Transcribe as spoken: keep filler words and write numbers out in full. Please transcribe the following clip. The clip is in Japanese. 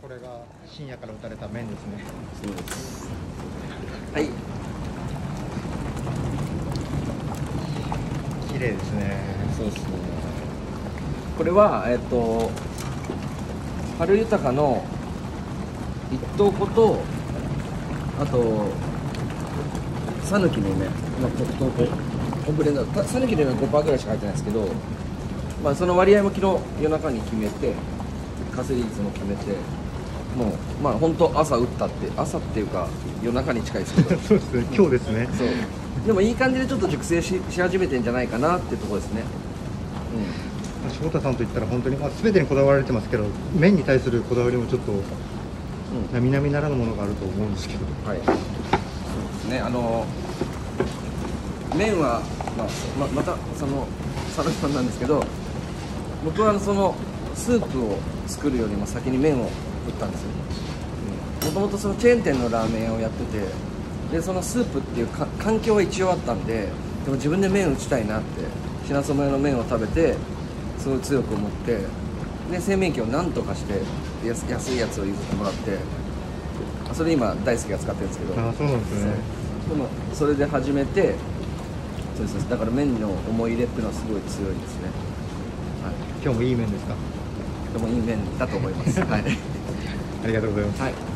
これが深夜から打たれた面ですね。そうです。はい。綺麗ですね。そうですね。これはえっと春豊の一等子とあとさぬきの梅の特等子ブレンド。さぬきの梅 ごパーセント ぐらいしか入ってないんですけど、まあその割合も昨日夜中に決めて。稼ぎ率も決めて、もうまあ本当朝打ったって朝っていうか夜中に近いですけど、そうですね。今日ですね。そう。でもいい感じでちょっと熟成 し, し始めてんじゃないかなってところですね。うん。翔太さんといったら本当にまあ全てにこだわられてますけど、麺に対するこだわりもちょっと並々ならぬものがあると思うんですけど。うん、はい。そうですね。あの麺はまあ ま, またその佐々木さんなんですけど、僕はそのスープを作るよりも先に麺を打ったんですよ。もともとそのチェーン店のラーメンをやってて、でそのスープっていうか環境は一応あったんで、でも自分で麺打ちたいなって品染めの麺を食べてすごい強く思って、で製麺機をなんとかして安、安いやつを譲ってもらって、それ今大好きが使ってるんですけど。ああ、そうなんですね。でもそれで始めて、そうです。だから麺の思い入れっていうのはすごい強いですね。はい、今日もいい麺ですか？とてもいい面だと思います。はい、ありがとうございます。はい。